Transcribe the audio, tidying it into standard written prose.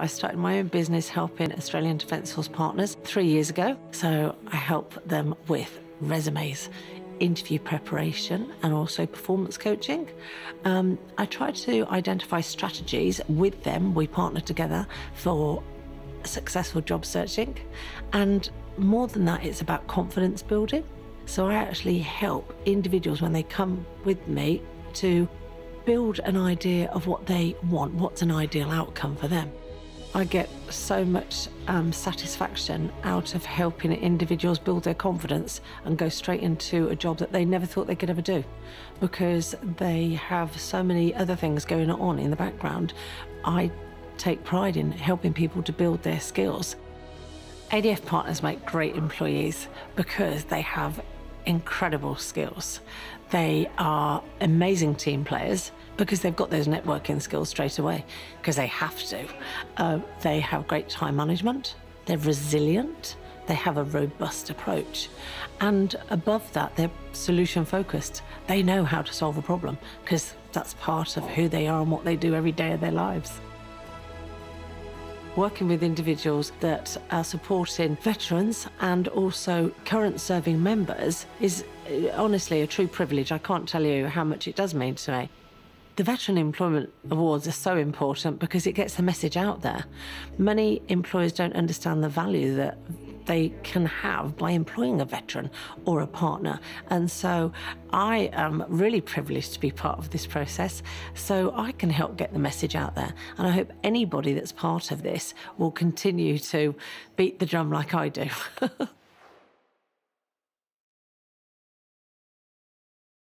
I started my own business helping Australian Defence Force partners 3 years ago. So I help them with resumes, interview preparation, and also performance coaching. I try to identify strategies with them. We partner together for successful job searching. And more than that, it's about confidence building. So I actually help individuals when they come with me to build an idea of what they want, what's an ideal outcome for them. I get so much satisfaction out of helping individuals build their confidence and go straight into a job that they never thought they could ever do, because they have so many other things going on in the background. I take pride in helping people to build their skills. ADF partners make great employees because they have incredible skills. They are amazing team players because they've got those networking skills straight away, because they have to. They have great time management, they're resilient, they have a robust approach. And above that, they're solution focused. They know how to solve a problem because that's part of who they are and what they do every day of their lives. Working with individuals that are supporting veterans and also current serving members is honestly a true privilege. I can't tell you how much it does mean to me. The Veteran Employment Awards are so important because it gets the message out there. Many employers don't understand the value that they can have by employing a veteran or a partner. And so I am really privileged to be part of this process, so I can help get the message out there. And I hope anybody that's part of this will continue to beat the drum like I do.